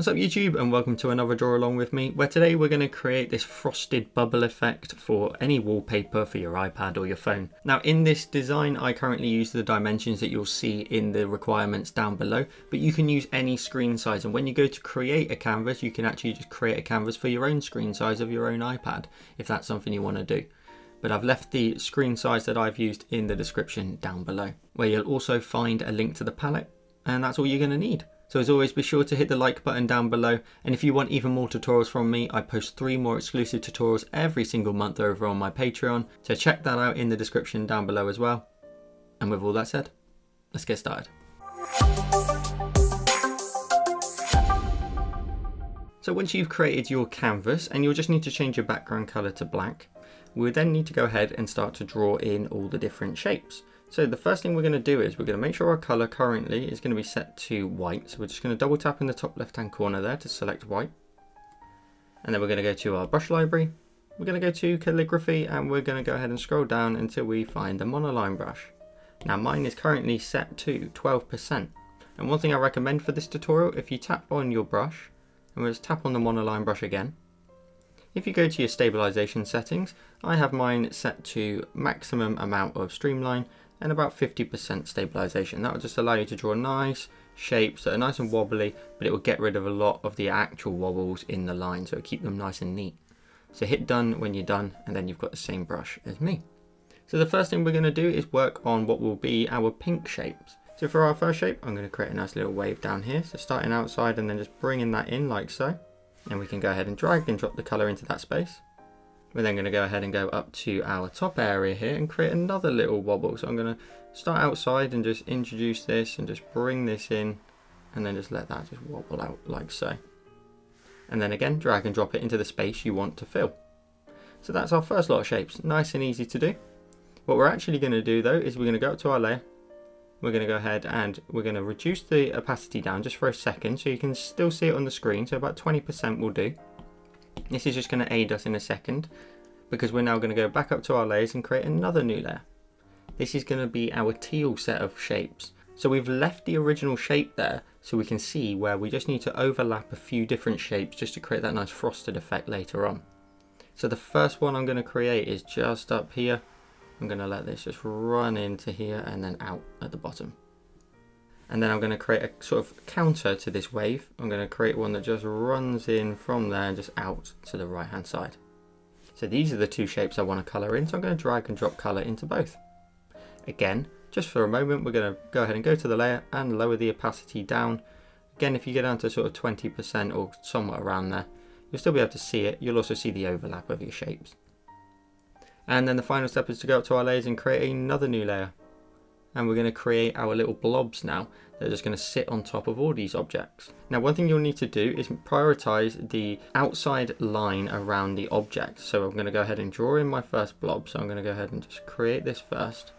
What's up YouTube, and welcome to another Draw Along with me, where today we're going to create this frosted bubble effect for any wallpaper for your iPad or your phone. Now in this design I currently use the dimensions that you'll see in the requirements down below, but you can use any screen size, and when you go to create a canvas you can actually just create a canvas for your own screen size of your own iPad if that's something you want to do. But I've left the screen size that I've used in the description down below, where you'll also find a link to the palette, and that's all you're going to need. So as always, be sure to hit the like button down below, and if you want even more tutorials from me, I post 3 more exclusive tutorials every single month over on my Patreon, so check that out in the description down below as well. And with all that said, let's get started. So once you've created your canvas, and you'll just need to change your background colour to black, we'll then need to go ahead and start to draw in all the different shapes. So the first thing we're going to do is we're going to make sure our colour currently is going to be set to white. So we're just going to double tap in the top left hand corner there to select white. And then we're going to go to our brush library. We're going to go to calligraphy, and we're going to go ahead and scroll down until we find the monoline brush. Now mine is currently set to 12%. And one thing I recommend for this tutorial, if you tap on your brush, and we'll just tap on the monoline brush again. If you go to your stabilisation settings, I have mine set to maximum amount of streamline and about 50% stabilisation. That will just allow you to draw nice shapes that are nice and wobbly, but it will get rid of a lot of the actual wobbles in the line, so it'll keep them nice and neat. So hit done when you're done, and then you've got the same brush as me. So the first thing we're going to do is work on what will be our pink shapes. So for our first shape, I'm going to create a nice little wave down here. So starting outside and then just bringing that in like so. And we can go ahead and drag and drop the colour into that space. We're then going to go ahead and go up to our top area here and create another little wobble. So I'm going to start outside and just introduce this and just bring this in, and then just let that just wobble out like so. And then again, drag and drop it into the space you want to fill. So that's our first lot of shapes. Nice and easy to do. What we're actually going to do though is we're going to go up to our layer. We're going to go ahead and we're going to reduce the opacity down just for a second so you can still see it on the screen. So about 20% will do. This is just going to aid us in a second, because we're now going to go back up to our layers and create another new layer. This is going to be our teal set of shapes. So we've left the original shape there so we can see where we just need to overlap a few different shapes just to create that nice frosted effect later on. So the first one I'm going to create is just up here. I'm going to let this just run into here and then out at the bottom. And then I'm going to create a sort of counter to this wave. I'm going to create one that just runs in from there and just out to the right hand side. So these are the two shapes I want to colour in, so I'm going to drag and drop colour into both. Again, just for a moment, we're going to go ahead and go to the layer and lower the opacity down. Again, if you get down to sort of 20% or somewhat around there, you'll still be able to see it. You'll also see the overlap of your shapes. And then the final step is to go up to our layers and create another new layer. And we're going to create our little blobs now that are just going to sit on top of all these objects. Now one thing you'll need to do is prioritise the outside line around the object. So I'm going to go ahead and draw in my first blob. So I'm going to go ahead and just create this first.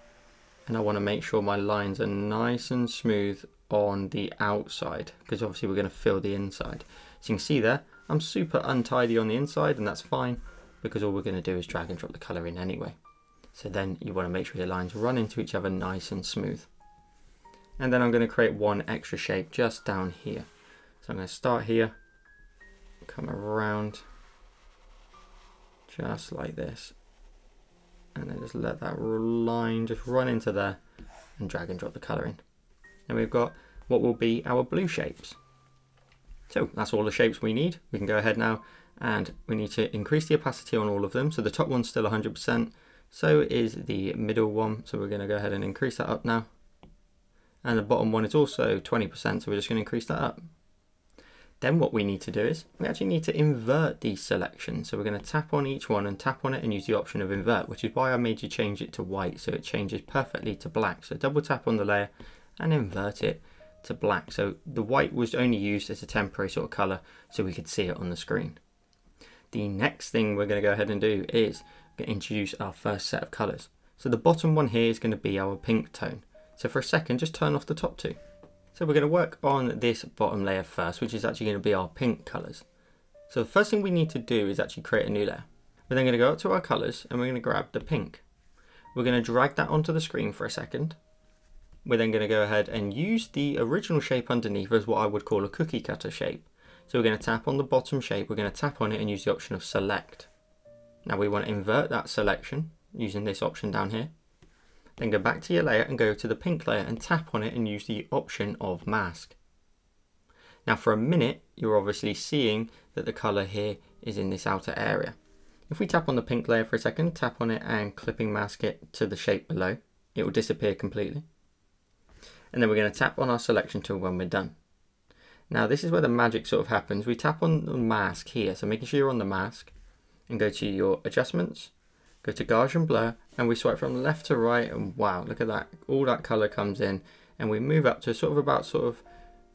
And I want to make sure my lines are nice and smooth on the outside, because obviously we're going to fill the inside. So you can see there, I'm super untidy on the inside, and that's fine, because all we're going to do is drag and drop the colour in anyway. So then you want to make sure your lines run into each other nice and smooth. And then I'm going to create one extra shape just down here. So I'm going to start here, come around just like this, and then just let that line just run into there and drag and drop the colour in. And we've got what will be our blue shapes. So that's all the shapes we need. We can go ahead now, and we need to increase the opacity on all of them. So the top one's still 100%. So is the middle one, so we're going to go ahead and increase that up now. And the bottom one is also 20%, so we're just going to increase that up. Then what we need to do is, we actually need to invert these selections. So we're going to tap on each one and tap on it and use the option of invert, which is why I made you change it to white, so it changes perfectly to black. So double tap on the layer and invert it to black. So the white was only used as a temporary sort of colour, so we could see it on the screen. The next thing we're going to go ahead and do is introduce our first set of colours. So the bottom one here is going to be our pink tone. So for a second, just turn off the top two. So we're going to work on this bottom layer first, which is actually going to be our pink colours. So the first thing we need to do is actually create a new layer. We're then going to go up to our colours and we're going to grab the pink. We're going to drag that onto the screen for a second. We're then going to go ahead and use the original shape underneath as what I would call a cookie cutter shape. So we're going to tap on the bottom shape, we're going to tap on it and use the option of select. Now we want to invert that selection using this option down here. Then go back to your layer and go to the pink layer and tap on it and use the option of mask. Now for a minute, you're obviously seeing that the color here is in this outer area. If we tap on the pink layer for a second, tap on it and clipping mask it to the shape below, it will disappear completely. And then we're going to tap on our selection tool when we're done. Now this is where the magic sort of happens. We tap on the mask here, so making sure you're on the mask, and go to your adjustments, go to Gauge and Blur, and we swipe from left to right, and wow, look at that, all that color comes in, and we move up to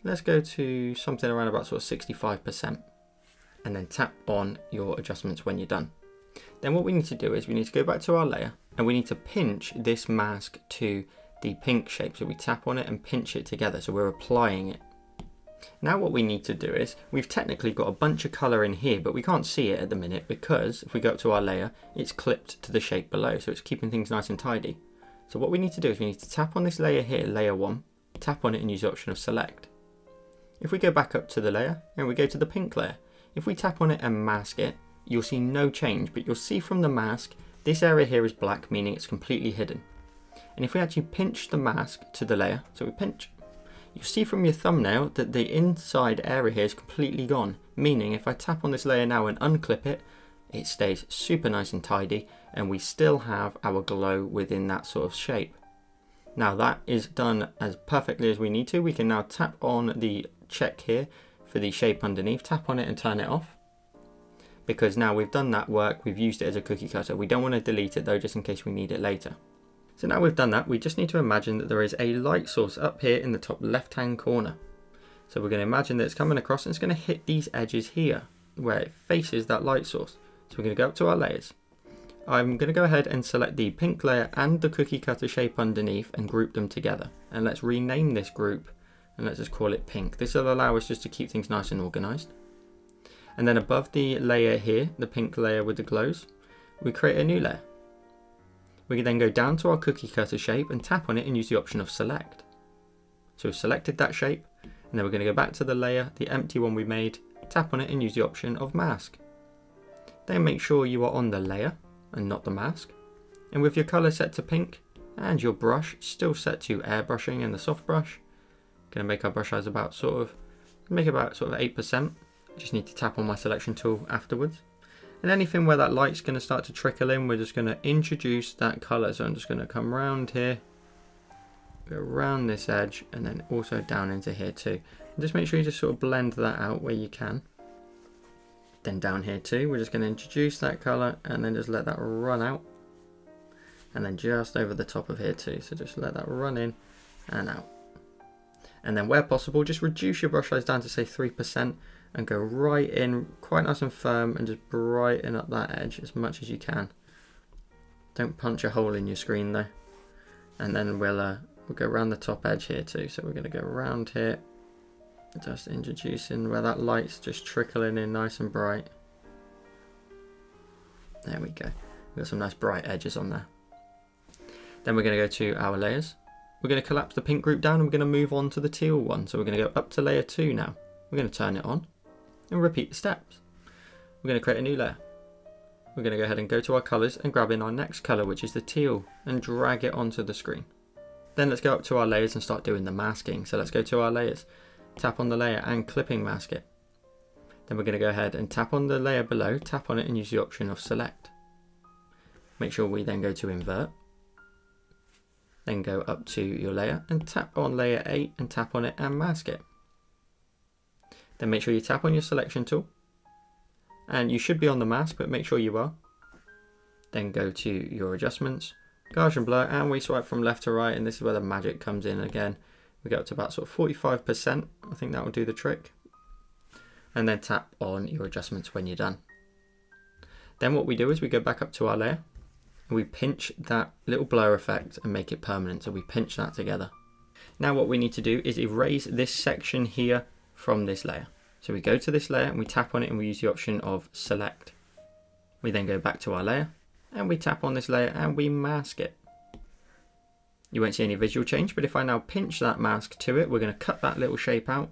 let's go to something around about 65%, and then tap on your adjustments when you're done. Then what we need to do is we need to go back to our layer, and we need to pinch this mask to the pink shape, so we tap on it and pinch it together, so we're applying it. Now what we need to do is, we've technically got a bunch of colour in here, but we can't see it at the minute because if we go up to our layer, it's clipped to the shape below, so it's keeping things nice and tidy. So what we need to do is we need to tap on this layer here, layer 1, tap on it and use the option of select. If we go back up to the layer, and we go to the pink layer, if we tap on it and mask it, you'll see no change, but you'll see from the mask, this area here is black, meaning it's completely hidden. And if we actually pinch the mask to the layer, so we pinch, you'll see from your thumbnail that the inside area here is completely gone, meaning if I tap on this layer now and unclip it, it stays super nice and tidy, and we still have our glow within that sort of shape. Now that is done as perfectly as we need to. We can now tap on the check here for the shape underneath, tap on it and turn it off, because now we've done that work, we've used it as a cookie cutter. We don't want to delete it though, just in case we need it later. So now we've done that, we just need to imagine that there is a light source up here in the top left-hand corner. So we're going to imagine that it's coming across and it's going to hit these edges here, where it faces that light source. So we're going to go up to our layers. I'm going to go ahead and select the pink layer and the cookie cutter shape underneath and group them together. And let's rename this group and let's just call it pink. This will allow us just to keep things nice and organized. And then above the layer here, the pink layer with the glows, we create a new layer. We can then go down to our cookie cutter shape and tap on it and use the option of select. So we've selected that shape, and then we're going to go back to the layer, the empty one we made, tap on it and use the option of mask. Then make sure you are on the layer and not the mask. And with your color set to pink and your brush still set to airbrushing and the soft brush, going to make our brush size about sort of 8%. Just need to tap on my selection tool afterwards. And anything where that light's going to start to trickle in, we're just going to introduce that colour. So I'm just going to come round here, go around this edge, and then also down into here too. And just make sure you just sort of blend that out where you can. Then down here too, we're just going to introduce that colour and then just let that run out. And then just over the top of here too. So just let that run in and out. And then where possible, just reduce your brush size down to say 3%. And go right in quite nice and firm and just brighten up that edge as much as you can. Don't punch a hole in your screen though. And then we'll go around the top edge here too. So we're going to go around here, just introducing where that light's just trickling in nice and bright. There we go. We've got some nice bright edges on there. Then we're going to go to our layers. We're going to collapse the pink group down and we're going to move on to the teal one. So we're going to go up to layer 2 now. We're going to turn it on and repeat the steps. We're going to create a new layer. We're going to go ahead and go to our colours and grab in our next colour, which is the teal, and drag it onto the screen. Then let's go up to our layers and start doing the masking. So let's go to our layers, tap on the layer and clipping mask it. Then we're going to go ahead and tap on the layer below, tap on it and use the option of select. Make sure we then go to invert. Then go up to your layer and tap on layer 8 and tap on it and mask it. Then make sure you tap on your selection tool and you should be on the mask, but make sure you are. Then go to your adjustments, Gauge and Blur, and we swipe from left to right, and this is where the magic comes in again. We go up to about 45%. I think that will do the trick. And then tap on your adjustments when you're done. Then what we do is we go back up to our layer and we pinch that little blur effect and make it permanent. So we pinch that together. Now what we need to do is erase this section here from this layer. So we go to this layer and we tap on it and we use the option of select. We then go back to our layer and we tap on this layer and we mask it. You won't see any visual change, but if I now pinch that mask to it, we're going to cut that little shape out.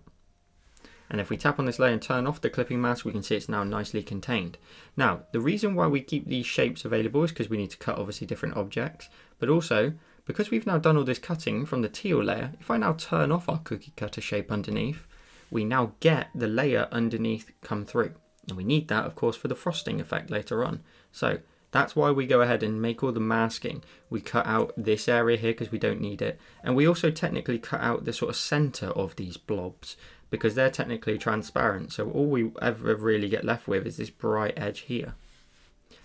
And if we tap on this layer and turn off the clipping mask, we can see it's now nicely contained. Now, the reason why we keep these shapes available is because we need to cut obviously different objects, but also because we've now done all this cutting from the teal layer, if I now turn off our cookie cutter shape underneath, we now get the layer underneath come through. And we need that, of course, for the frosting effect later on. So that's why we go ahead and make all the masking. We cut out this area here because we don't need it. And we also technically cut out the sort of center of these blobs because they're technically transparent. So all we ever really get left with is this bright edge here.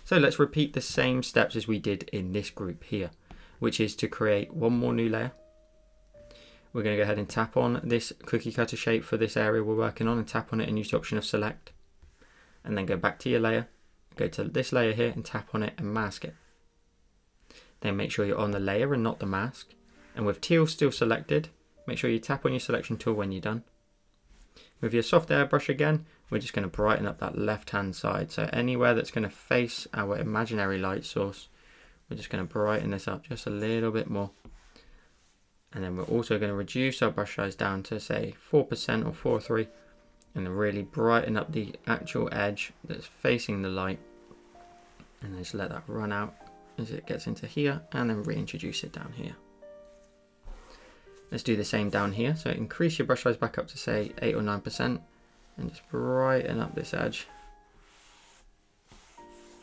So let's repeat the same steps as we did in this group here, which is to create one more new layer. We're going to go ahead and tap on this cookie cutter shape for this area we're working on and tap on it and use the option of select. And then go back to your layer, go to this layer here and tap on it and mask it. Then make sure you're on the layer and not the mask. And with teal still selected, make sure you tap on your selection tool when you're done. With your soft airbrush again, we're just going to brighten up that left-hand side. So anywhere that's going to face our imaginary light source, we're just going to brighten this up just a little bit more. And then we're also going to reduce our brush size down to say 4% or 4.3, and then really brighten up the actual edge that's facing the light. And then just let that run out as it gets into here and then reintroduce it down here. Let's do the same down here. So increase your brush size back up to say 8 or 9% and just brighten up this edge.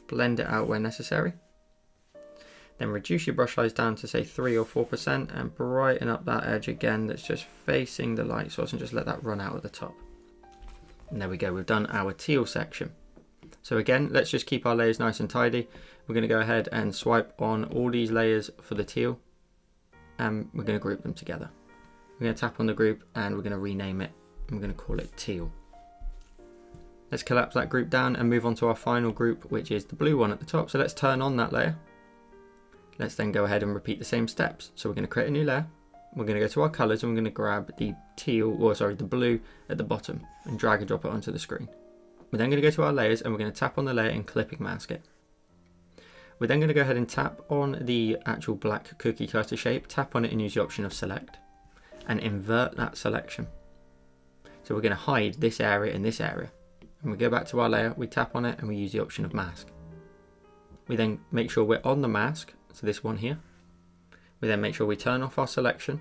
Blend it out where necessary. Then reduce your brush size down to say 3 or 4% and brighten up that edge again that's just facing the light source and just let that run out at the top. And there we go, we've done our teal section. So again, let's just keep our layers nice and tidy. We're going to go ahead and swipe on all these layers for the teal and we're going to group them together. We're going to tap on the group and we're going to rename it and we're going to call it teal. Let's collapse that group down and move on to our final group, which is the blue one at the top. So let's turn on that layer. Let's then go ahead and repeat the same steps. So we're going to create a new layer. We're going to go to our colors and we're going to grab the blue at the bottom and drag and drop it onto the screen. We're then going to go to our layers and we're going to tap on the layer and clipping mask it. We're then going to go ahead and tap on the actual black cookie cutter shape, tap on it and use the option of select and invert that selection. So we're going to hide this area and this area. And we go back to our layer, we tap on it and we use the option of mask. We then make sure we're on the mask. So this one here, we then make sure we turn off our selection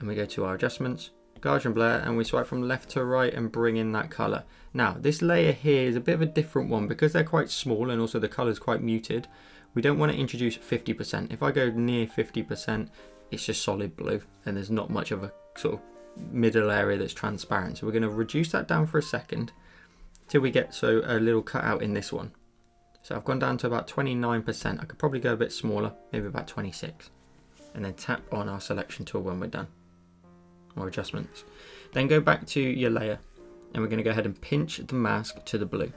and we go to our adjustments, Gaussian blur, and we swipe from left to right and bring in that color. Now this layer here is a bit of a different one because they're quite small and also the color is quite muted. We don't want to introduce 50%. If I go near 50%, it's just solid blue and there's not much of a sort of middle area that's transparent. So we're going to reduce that down for a second till we get a little cutout in this one. So I've gone down to about 29%. I could probably go a bit smaller, maybe about 26. And then tap on our selection tool when we're done, or adjustments. Then go back to your layer and we're going to go ahead and pinch the mask to the blue.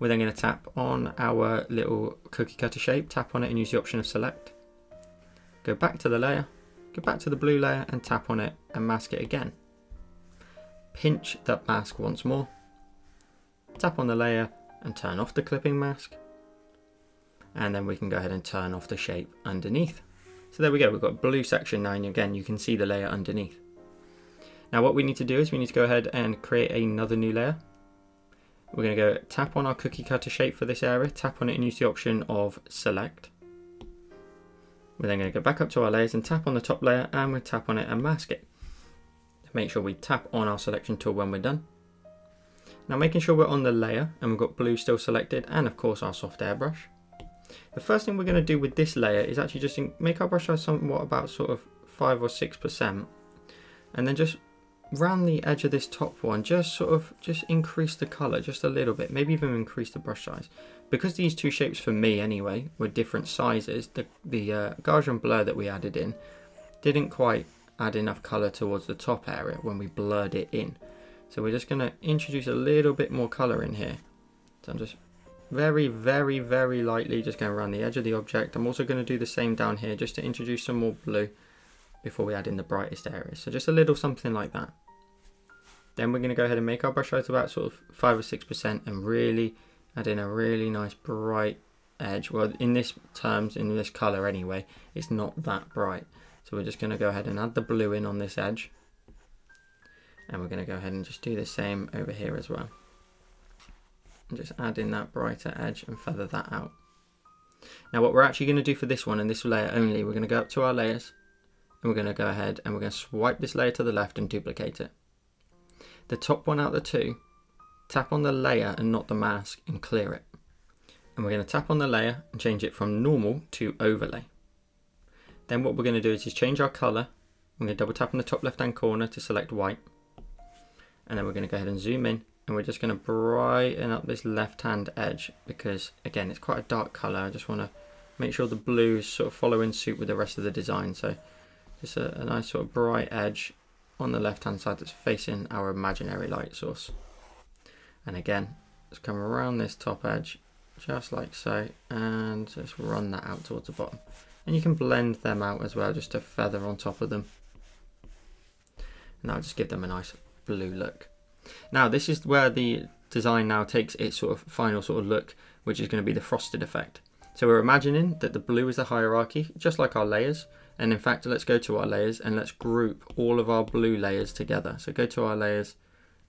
We're then going to tap on our little cookie cutter shape, tap on it and use the option of select. Go back to the layer, go back to the blue layer and tap on it and mask it again. Pinch that mask once more, tap on the layer, and turn off the clipping mask, and then we can go ahead and turn off the shape underneath. So there we go, we've got blue section now, and again you can see the layer underneath. Now what we need to do is we need to go ahead and create another new layer. We're going to go tap on our cookie cutter shape for this area, tap on it and use the option of select. We're then going to go back up to our layers and tap on the top layer and we tap on it and mask it. Make sure we tap on our selection tool when we're done. Now making sure we're on the layer and we've got blue still selected and of course our soft airbrush. The first thing we're going to do with this layer is actually just make our brush size somewhat about sort of 5 or 6% and then just round the edge of this top one, just increase the color just a little bit, maybe even increase the brush size. Because these two shapes for me anyway were different sizes, the Gaussian blur that we added in didn't quite add enough color towards the top area when we blurred it in. So we're just going to introduce a little bit more color in here. So I'm just very, very, very lightly just going around the edge of the object. I'm also going to do the same down here just to introduce some more blue before we add in the brightest areas. So just a little something like that. Then we're going to go ahead and make our brush size about sort of 5 or 6% and really add in a really nice bright edge. Well, in this terms, in this color anyway, it's not that bright. So we're just going to go ahead and add the blue in on this edge. And we're going to go ahead and just do the same over here as well. And just add in that brighter edge and feather that out. Now what we're actually going to do for this one and this layer only, we're going to go up to our layers and we're going to go ahead and we're going to swipe this layer to the left and duplicate it. The top one out of the two, tap on the layer and not the mask and clear it. And we're going to tap on the layer and change it from normal to overlay. Then what we're going to do is just change our color. We're going to double tap on the top left hand corner to select white. And then we're going to go ahead and zoom in. And we're just going to brighten up this left-hand edge because, again, it's quite a dark colour. I just want to make sure the blues sort of follow in suit with the rest of the design. So just a nice sort of bright edge on the left-hand side that's facing our imaginary light source. And again, let's come around this top edge just like so and just run that out towards the bottom. And you can blend them out as well, just a feather on top of them. And that'll just give them a nice blue look. Now this is where the design now takes its sort of final sort of look, which is going to be the frosted effect. So we're imagining that the blue is the hierarchy, just like our layers. And in fact, let's go to our layers and let's group all of our blue layers together. So go to our layers,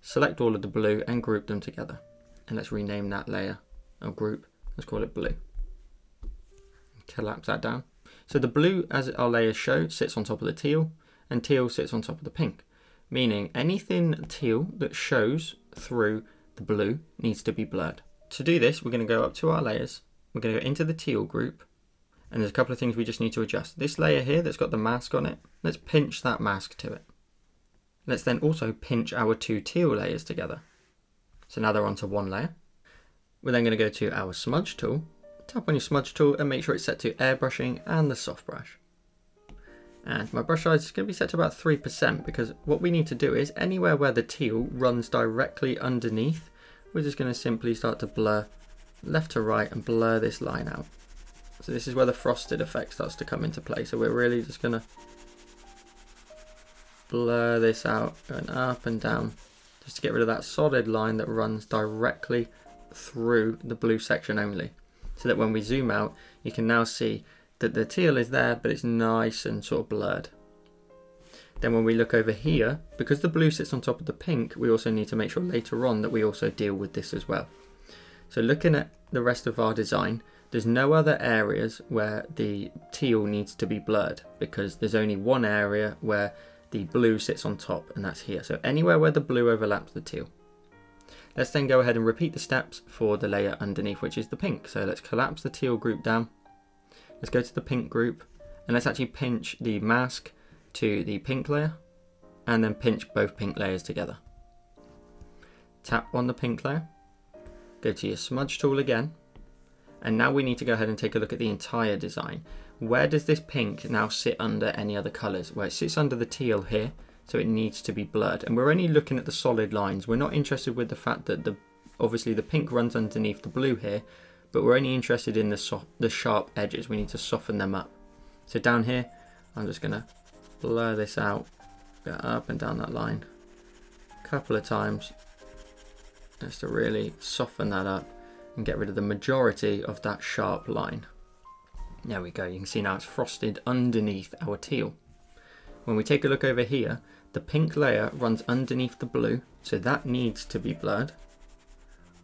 select all of the blue and group them together. And let's rename that layer or group. Let's call it blue. Collapse that down. So the blue, as our layers show, sits on top of the teal and teal sits on top of the pink. Meaning anything teal that shows through the blue needs to be blurred. To do this, we're going to go up to our layers. We're going to go into the teal group. And there's a couple of things we just need to adjust. This layer here that's got the mask on it, let's pinch that mask to it. Let's then also pinch our two teal layers together. So now they're onto one layer. We're then going to go to our smudge tool. Tap on your smudge tool and make sure it's set to airbrushing and the soft brush. And my brush size is going to be set to about 3% because what we need to do is anywhere where the teal runs directly underneath, we're just going to simply start to blur left to right and blur this line out. So this is where the frosted effect starts to come into play. So we're really just going to blur this out and up and down just to get rid of that solid line that runs directly through the blue section only. So that when we zoom out, you can now see that the teal is there, but it's nice and sort of blurred. Then when we look over here, because the blue sits on top of the pink, we also need to make sure later on that we also deal with this as well. So looking at the rest of our design, there's no other areas where the teal needs to be blurred because there's only one area where the blue sits on top and that's here. So anywhere where the blue overlaps the teal. Let's then go ahead and repeat the steps for the layer underneath, which is the pink. So let's collapse the teal group down. Let's go to the pink group and let's actually pinch the mask to the pink layer and then pinch both pink layers together. Tap on the pink layer, go to your smudge tool again, and now we need to go ahead and take a look at the entire design. Where does this pink now sit under any other colours? Well, it sits under the teal here, so it needs to be blurred. And we're only looking at the solid lines. We're not interested with the fact that obviously the pink runs underneath the blue here, but we're only interested in the sharp edges. We need to soften them up. So down here, I'm just gonna blur this out, go up and down that line a couple of times, just to really soften that up and get rid of the majority of that sharp line. There we go, you can see now it's frosted underneath our teal. When we take a look over here, the pink layer runs underneath the blue, so that needs to be blurred,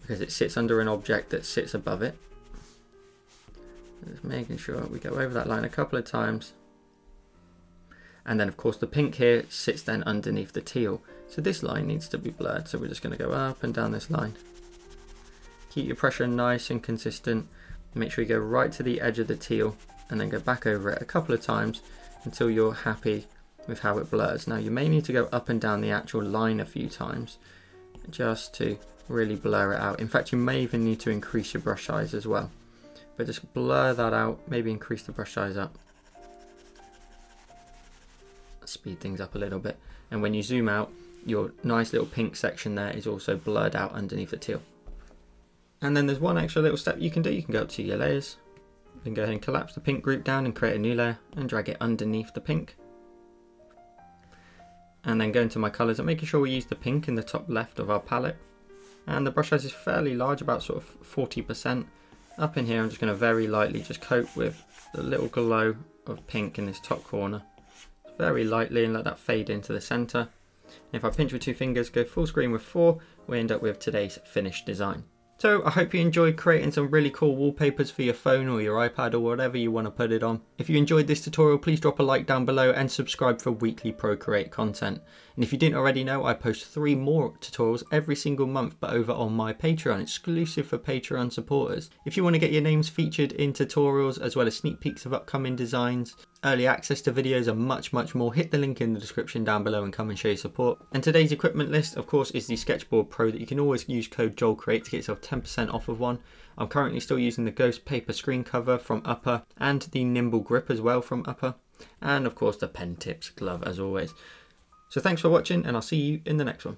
because it sits under an object that sits above it. Just making sure we go over that line a couple of times. And then of course the pink here sits then underneath the teal. So this line needs to be blurred. So we're just gonna go up and down this line. Keep your pressure nice and consistent. Make sure you go right to the edge of the teal and then go back over it a couple of times until you're happy with how it blurs. Now you may need to go up and down the actual line a few times just to really blur it out. In fact, you may even need to increase your brush size as well, but just blur that out, maybe increase the brush size up. Speed things up a little bit. And when you zoom out, your nice little pink section there is also blurred out underneath the teal. And then there's one extra little step you can do. You can go up to your layers, you can go ahead and collapse the pink group down and create a new layer and drag it underneath the pink. And then go into my colors and making sure we use the pink in the top left of our palette. And the brush size is fairly large, about sort of 40%. Up in here, I'm just going to very lightly just coat with the little glow of pink in this top corner. Very lightly and let that fade into the center. And if I pinch with two fingers, go full screen with four, we end up with today's finished design. So I hope you enjoyed creating some really cool wallpapers for your phone or your iPad or whatever you want to put it on. If you enjoyed this tutorial, please drop a like down below and subscribe for weekly Procreate content. And if you didn't already know, I post 3 more tutorials every single month, but over on my Patreon, exclusive for Patreon supporters. If you want to get your names featured in tutorials, as well as sneak peeks of upcoming designs, early access to videos and much, much more, hit the link in the description down below and come and show your support. And today's equipment list, of course, is the Sketchboard Pro that you can always use code JOELCREATE to get yourself 10% off of one. I'm currently still using the Ghost Paper Screen Cover from Upper and the Nimble Grip as well from Upper. And of course the Pen Tips Glove as always. So thanks for watching and I'll see you in the next one.